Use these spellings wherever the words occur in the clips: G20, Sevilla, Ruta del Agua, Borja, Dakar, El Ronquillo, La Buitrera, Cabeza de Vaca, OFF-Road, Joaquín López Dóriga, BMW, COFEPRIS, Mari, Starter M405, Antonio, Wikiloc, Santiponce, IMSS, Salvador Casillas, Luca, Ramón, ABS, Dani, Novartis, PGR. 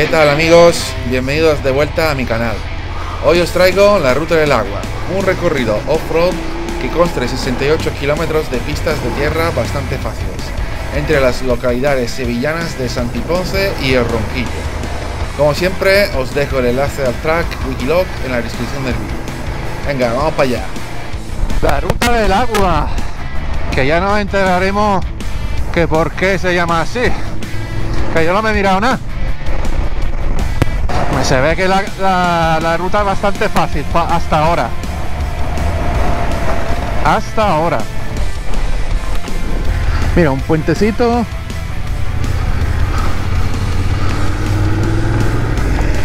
¿Qué tal, amigos? Bienvenidos de vuelta a mi canal. Hoy os traigo la Ruta del Agua, un recorrido off-road que consta de 68 kilómetros de pistas de tierra bastante fáciles, entre las localidades sevillanas de Santiponce y El Ronquillo. Como siempre, os dejo el enlace al track Wikiloc en la descripción del vídeo. Venga, vamos para allá. La Ruta del Agua, que ya nos enteraremos que por qué se llama así, que yo no me he mirado nada. Se ve que la ruta es bastante fácil hasta ahora. Mira, un puentecito.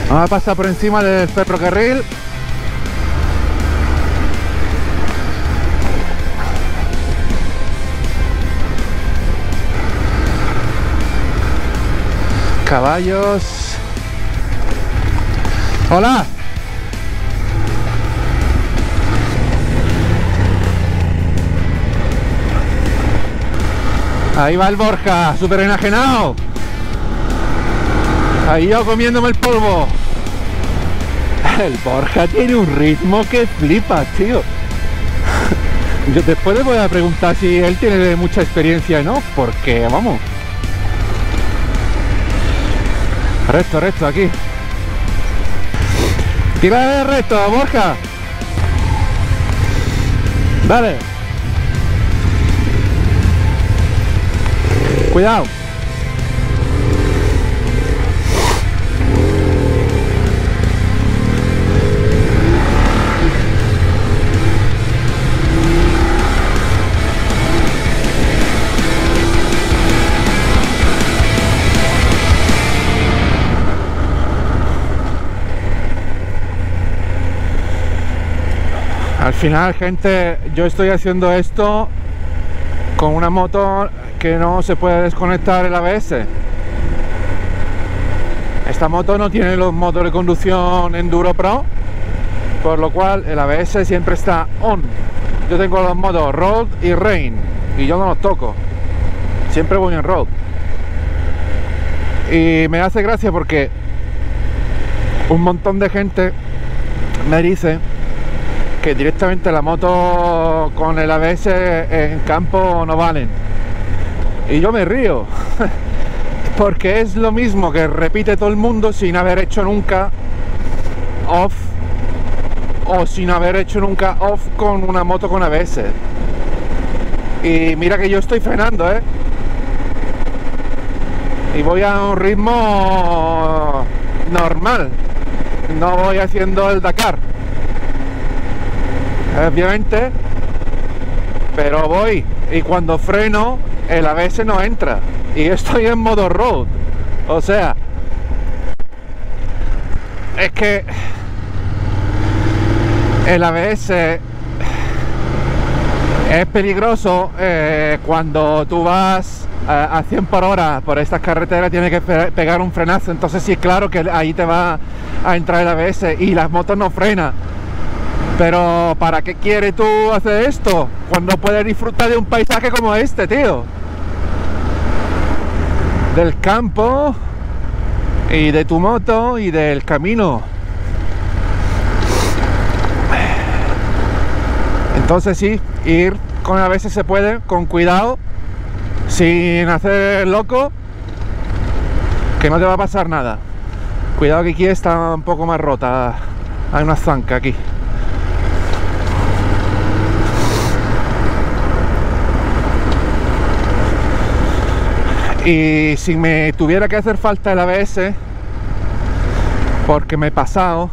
Vamos a pasar por encima del ferrocarril. Caballos. ¡Hola! Ahí va el Borja, súper enajenado. Ahí yo comiéndome el polvo. El Borja tiene un ritmo que flipas, tío. Yo después le voy a preguntar si él tiene mucha experiencia, ¿no? Porque, vamos. Recto, recto, aquí. Tira de recto, Borja. Dale. Cuidado. Al final, gente, yo estoy haciendo esto con una moto que no se puede desconectar el ABS. Esta moto no tiene los modos de conducción Enduro Pro, por lo cual el ABS siempre está on. Yo tengo los modos Road y Rain y yo no los toco. Siempre voy en Road. Y me hace gracia porque un montón de gente me dice que directamente la moto con el ABS en campo no valen, y yo me río porque es lo mismo que repite todo el mundo sin haber hecho nunca off o sin haber hecho nunca off con una moto con ABS. Y mira que yo estoy frenando, y voy a un ritmo normal, no voy haciendo el Dakar, obviamente, pero voy, y cuando freno el ABS no entra y estoy en modo road. O sea, es que el ABS es peligroso cuando tú vas a 100 por hora por estas carreteras, tienes que pegar un frenazo. Entonces sí, claro que ahí te va a entrar el ABS y las motos no frenan. Pero ¿para qué quieres tú hacer esto cuando puedes disfrutar de un paisaje como este, tío? Del campo y de tu moto y del camino. Entonces sí, ir con a veces se puede, con cuidado, sin hacer loco, que no te va a pasar nada. Cuidado, que aquí está un poco más rota, hay una zanca aquí. Y si me tuviera que hacer falta el ABS, porque me he pasado,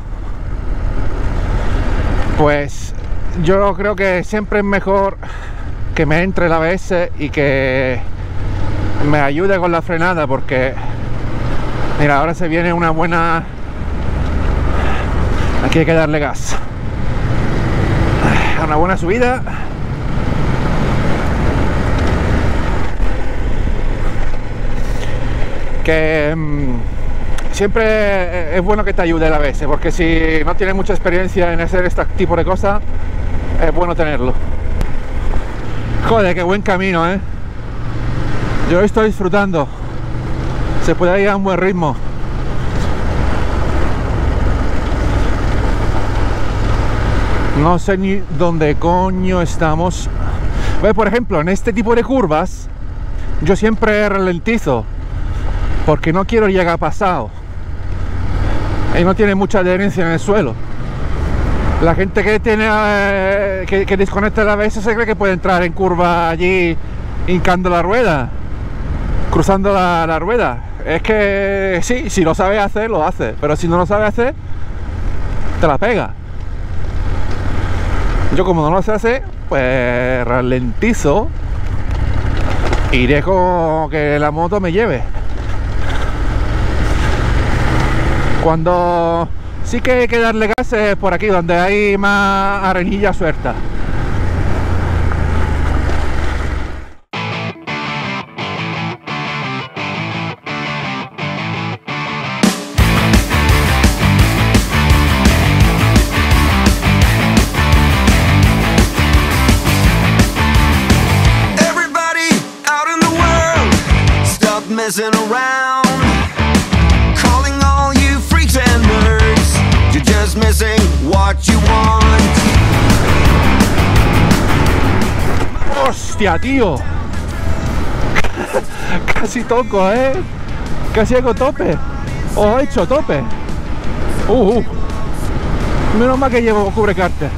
pues yo creo que siempre es mejor que me entre el ABS y que me ayude con la frenada, porque mira, ahora se viene una buena... Aquí hay que darle gas. Una buena subida. Que siempre es bueno que te ayude el ABS, porque si no tienes mucha experiencia en hacer este tipo de cosas, es bueno tenerlo. Joder, qué buen camino, yo estoy disfrutando. Se puede ir a un buen ritmo. No sé ni dónde coño estamos. Bueno, por ejemplo, en este tipo de curvas yo siempre ralentizo porque no quiero llegar pasado y no tiene mucha adherencia en el suelo. La gente que tiene que desconecta la ABS se cree que puede entrar en curva allí hincando la rueda, cruzando la rueda. Es que sí, si lo sabes hacer, lo haces, pero si no lo sabes hacer, te la pega. Yo como no lo sé hacer, pues ralentizo y dejo que la moto me lleve. Cuando sí que hay que darle gas es por aquí, donde hay más arenilla suelta. Messing around, calling all you freaks and nerds, you're just missing what you want. Hostia, tío. Casi toco, ¿eh? Casi hago tope. O he hecho tope. Menos mal que llevo cubrecárter.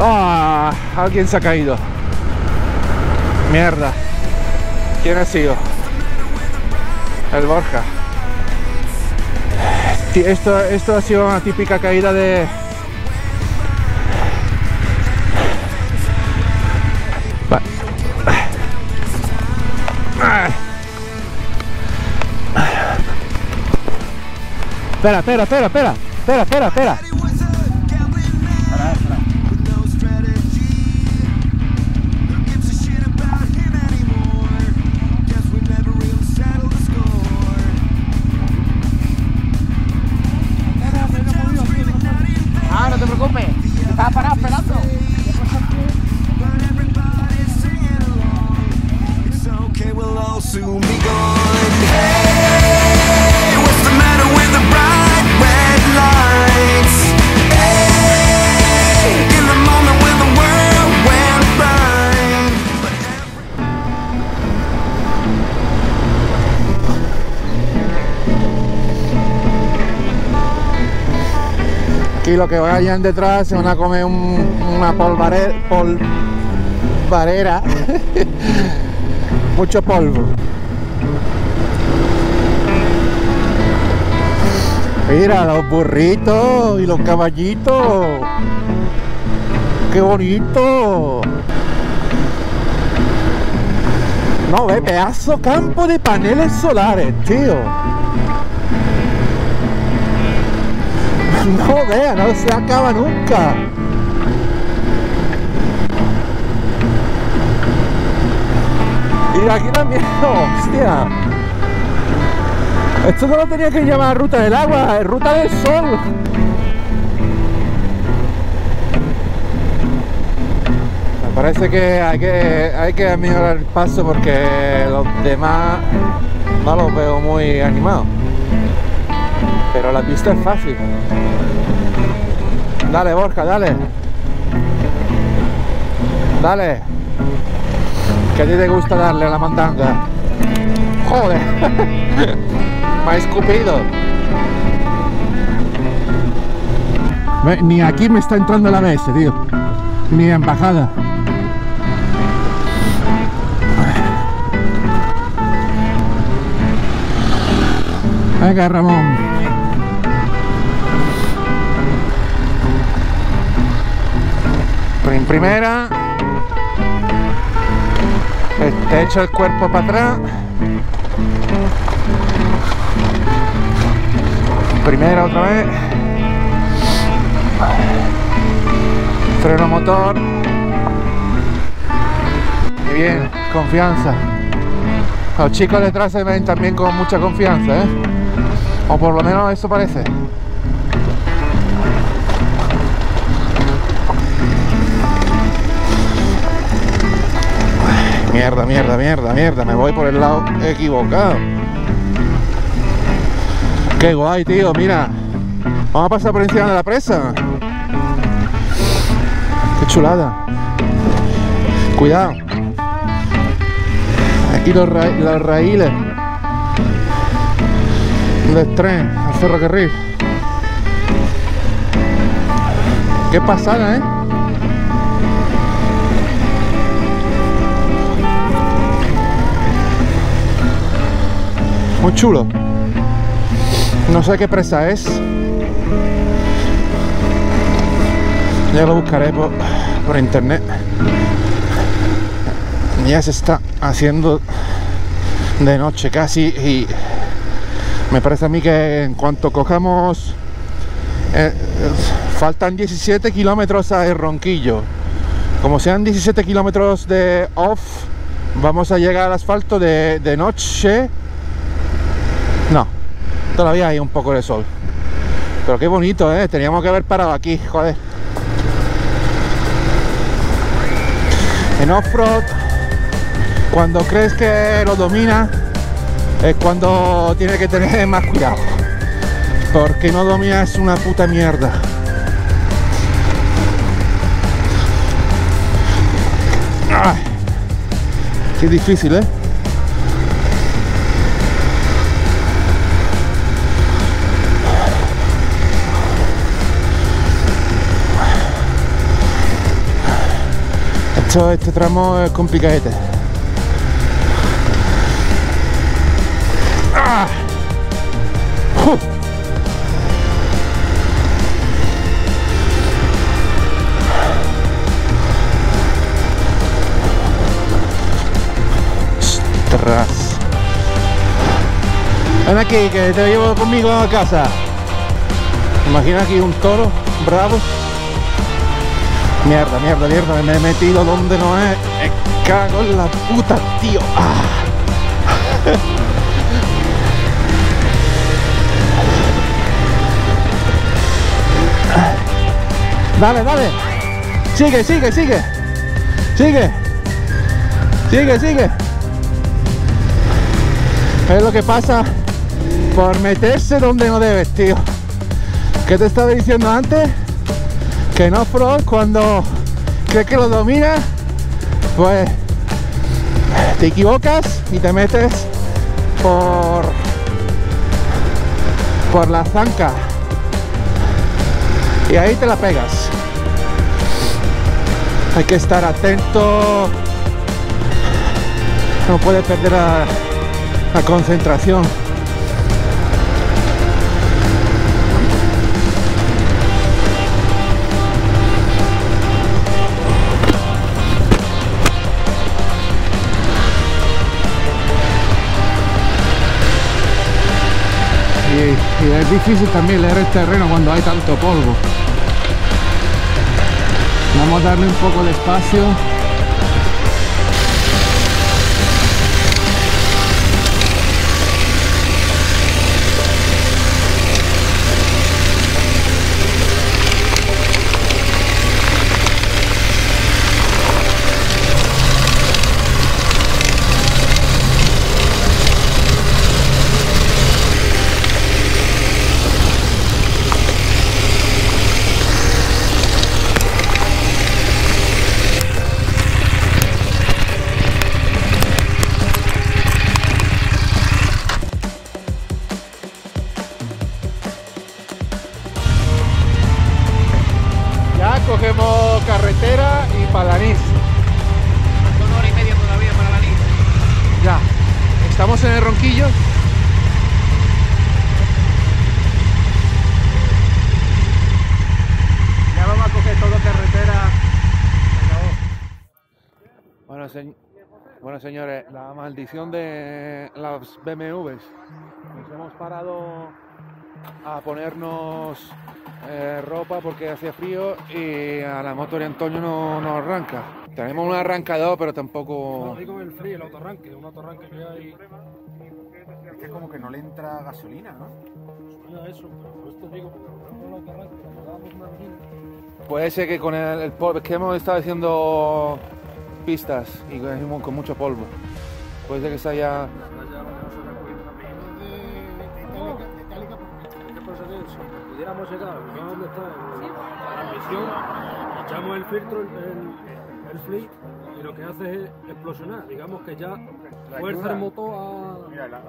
Ah, alguien se ha caído. Mierda. ¿Quién ha sido? El Borja. Esto ha sido una típica caída de... Espera. Y los que vayan detrás se van a comer una polvarera. Mucho polvo. Mira los burritos y los caballitos. Qué bonito. No, ve, pedazo campo de paneles solares, tío. No vea, no se acaba nunca. Y aquí también, hostia. Esto no lo tenía que llamar Ruta del Agua, es Ruta del Sol. Me parece que hay que mejorar el paso porque los demás no los veo muy animados. Pero la pista es fácil. Dale, Borja, dale. Dale. Que a ti te gusta darle a la mandanga. Joder. Me ha escupido. Ni aquí me está entrando la ABS, tío. Ni en bajada. Venga, Ramón. En primera, te echo el cuerpo para atrás. Primera otra vez. Freno motor. Y bien, confianza. Los chicos detrás se ven también con mucha confianza, ¿eh? O por lo menos eso parece. Mierda, me voy por el lado equivocado. Qué guay, tío, mira. Vamos a pasar por encima de la presa. chulada. Cuidado. Aquí los raíles del tren, el ferrocarril. Qué pasada, ¿eh? Muy chulo. No sé qué presa es. Ya lo buscaré por internet. Ya se está haciendo de noche casi y me parece a mí que en cuanto cojamos faltan 17 kilómetros a El Ronquillo. Como sean 17 kilómetros de off, vamos a llegar al asfalto de noche. No, todavía hay un poco de sol. Pero qué bonito, ¿eh? Teníamos que haber parado aquí, joder. En off-road, cuando crees que lo domina, es cuando tiene que tener más cuidado. Porque no dominas una puta mierda. Ay, qué difícil, ¿eh? Este tramo es complicadete. ¡Ah! ¡Ostras! Ven aquí, que te llevo conmigo a casa. Imagina aquí un toro bravo. Mierda, mierda, mierda, me he metido donde no es. Me cago en la puta, tío. ¡Ah! Dale, dale. Sigue, sigue, sigue. Sigue. Sigue, sigue. Es lo que pasa por meterse donde no debes, tío. ¿Qué te estaba diciendo antes? Que en off-road, cuando crees que lo domina, pues te equivocas y te metes por la zanca y ahí te la pegas. Hay que estar atento, no puedes perder la concentración. Y es difícil también leer el terreno cuando hay tanto polvo. Vamos a darle un poco de espacio. Cogemos carretera y Palanís. Una hora y media todavía para Palanís. Ya, estamos en El Ronquillo. Ya vamos a coger todo carretera. Bueno, señores, la maldición de las BMWs. Nos hemos parado a ponernos ropa porque hacía frío y a la moto de Antonio no arranca. Tenemos un arrancador, pero tampoco. No digo el frío, el autorranque, un autorranque que hay. Es que como que no le entra gasolina, ¿no? Gasolina, eso, pero por esto digo, un autorranque, cuando dábamos una gasolina. Puede ser que con el polvo, es que hemos estado haciendo pistas y con mucho polvo. Puede ser que se haya. si pudiéramos llegar a donde está la misión, echamos el filtro, el flip, y lo que hace es explosionar, digamos que ya fuerza el motor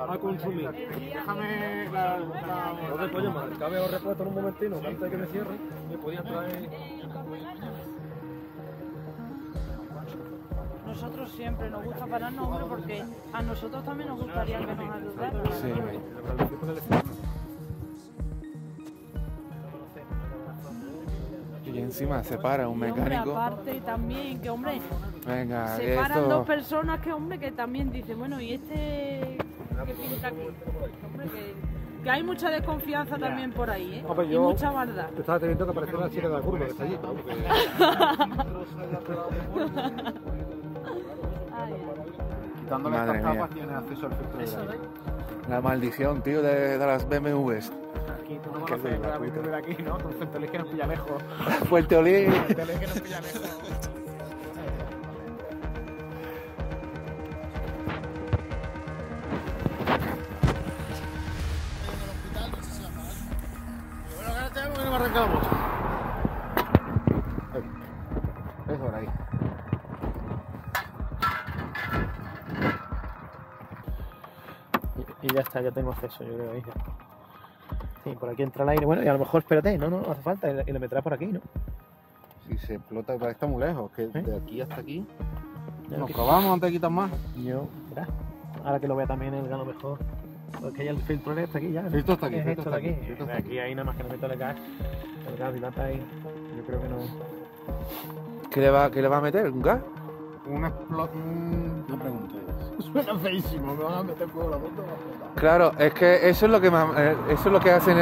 a consumir. Déjame no te llamar, cabe os repuesto en un momentino, antes de que me cierre, me podía traer... Nosotros siempre nos gusta pararnos, hombre, porque a nosotros también nos gustaría que nos ayudaran. Sí. Y encima se para un mecánico. Y hombre, aparte también, que hombre, venga, se paran esto... dos personas que hombre, que también dicen, bueno, y este que pinta aquí, hombre, que hay mucha desconfianza también por ahí, ¿eh? Ope, y mucha maldad. Te estaba teniendo que aparecer la chica de la curva que está allí, ¿no? Porque... Quitándole estas capas tiene acceso al filtro de aire. La maldición, tío, de las BMWs. Aquí tú no conoces la BMW de aquí, ¿no? Con Fuerte Olí que nos pilla lejos. Fuerte Olí. Fuerte Olí que nos pilla lejos. Bueno, ahora tenemos que no me arrancaba mucho. Es por ahí. Y ya está, ya tengo acceso, yo creo, ahí ya. Sí, por aquí entra el aire. Bueno, y a lo mejor, espérate, no hace falta, y le metrás por aquí, ¿no? Si se explota, está muy lejos, que de aquí hasta aquí. Ya nos probamos antes de quitar más. Yo, verás. Ahora que lo vea también, él a lo mejor. Porque ya el filtro está aquí, ya. El filtro está aquí, el filtro está aquí. De aquí, ahí nada más que le meto el gas. El gas dilata ahí. Yo creo que no. ¿Qué le va a meter? ¿Un gas? Un explot. No pregunto. Suena feísimo, me van a meter fuego la moto. Claro, es que eso es lo que hacen,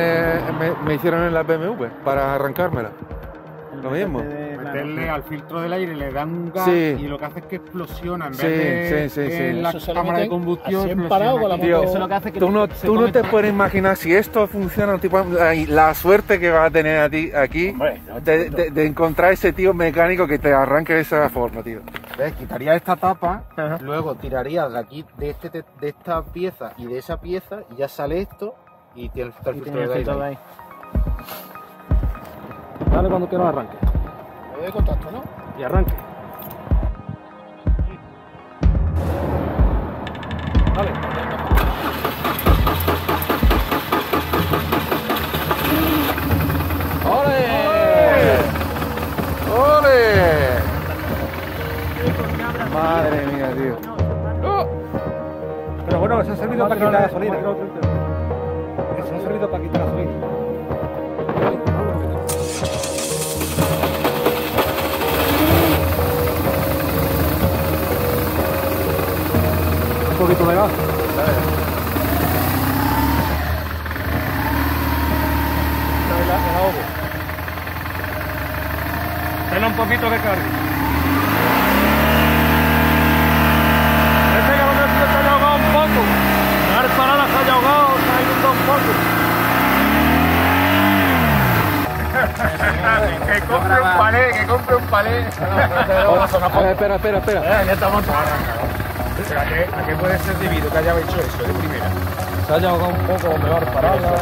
me hicieron en la BMW para arrancármela. Lo mismo. Meterle al filtro del aire, le dan un gas y lo que hace es que explosiona en vez de la cámara de combustión. Tú no te puedes imaginar si esto funciona, tipo, la suerte que vas a tener a ti aquí de encontrar ese tío mecánico que te arranque de esa forma, tío. ¿Ves? Quitaría esta tapa, luego tiraría de aquí, de esta pieza y de esa pieza, y ya sale esto y tiene el filtro de aire ahí. Dale cuando quiera arranque. Le doy de contacto, ¿no? Y arranque. Dale. ¡Ole! ¡Ole! Madre mía, tío. Pero bueno, eso ha servido para quitar gasolina. Eso ha servido para quitar gasolina. Un poquito de gas. El ahogo. Tenle un poquito de carga. Este cabrón tío se ha ahogado un poco. La parada se ha ahogado, se ha ido un poco. Que compre un palé, que compre un palé. Espera. Ya estamos. ¿A qué puede ser debido que haya hecho eso de primera? Se haya ahogado un poco, mejor pararla,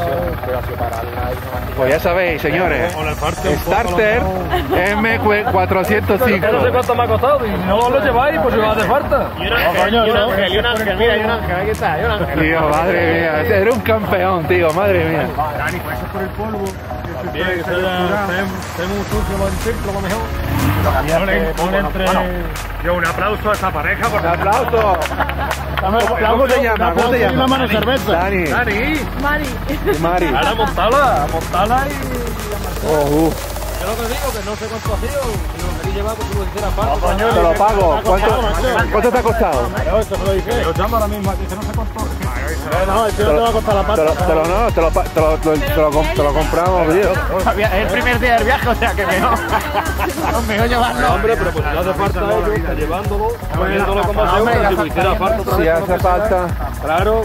pues ya sabéis, señores, Starter M405. No sé cuánto me ha costado, y no lo lleváis, pues si os hace falta. Y un ángel, mira, hay un ángel, aquí está, hay un ángel. Tío, madre mía, eres un campeón, tío, madre mía. Dani, pues eso es por el polvo. También, que tenemos un sucio más círculo, más mejor. Yo un aplauso a esta pareja, por favor. ¿Cómo te llamas? ¿Cómo te llamas? Dani. Mari. Ahora montala y... Yo lo que digo, que no sé cuánto ha sido, lo quería llevar porque lo hiciera parte. Te lo pago. ¿Cuánto te ha costado? Eso te lo dije. Yo llamo ahora mismo, dice no sé cuánto. No, esto no te va a costar la pasta. Te lo compramos, tío. Es el primer día del viaje, o sea que mejor. Mejor llevarlo. No, hombre, pero pues si hace falta ello, llevándolo, poniéndolo como sea, si lo hiciera falta otra vez. Si hace falta. Claro.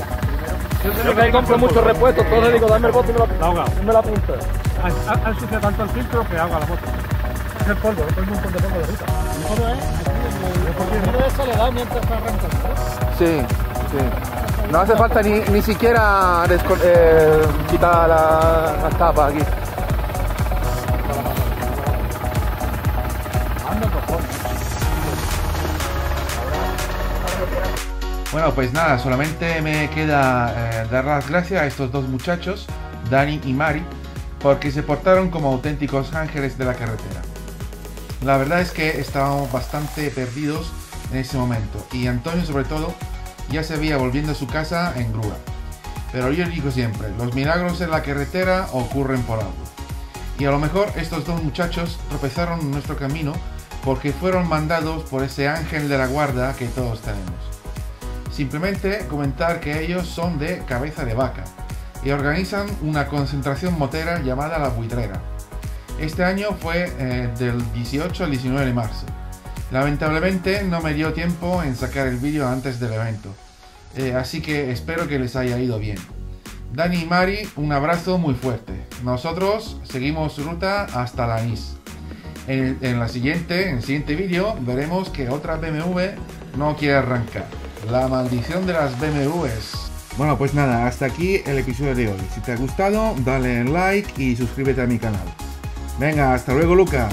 Yo que ahí compro muchos repuestos, entonces digo, dame el bote y me la pinta. Han suciado tanto el filtro que haga la moto. Es el polvo, es un montón de polvo de ruta. Mejor es, aquí, el primero de eso le da mientras arranca. Sí. No hace falta ni siquiera quitar las tapas aquí. Bueno, pues nada, solamente me queda dar las gracias a estos dos muchachos, Dani y Mari, porque se portaron como auténticos ángeles de la carretera. La verdad es que estábamos bastante perdidos en ese momento, y Antonio sobre todo ya se veía volviendo a su casa en grúa. Pero yo digo siempre, los milagros en la carretera ocurren por algo. Y a lo mejor estos dos muchachos tropezaron en nuestro camino porque fueron mandados por ese ángel de la guarda que todos tenemos. Simplemente comentar que ellos son de Cabeza de Vaca y organizan una concentración motera llamada La Buitrera. Este año fue del 18 al 19 de marzo. Lamentablemente no me dio tiempo en sacar el vídeo antes del evento, así que espero que les haya ido bien. Dani y Mari, un abrazo muy fuerte. Nosotros seguimos ruta hasta la NIS. En el siguiente vídeo veremos que otra BMW no quiere arrancar. La maldición de las BMWs. Bueno, pues nada, hasta aquí el episodio de hoy. Si te ha gustado, dale like y suscríbete a mi canal. Venga, hasta luego, Luca.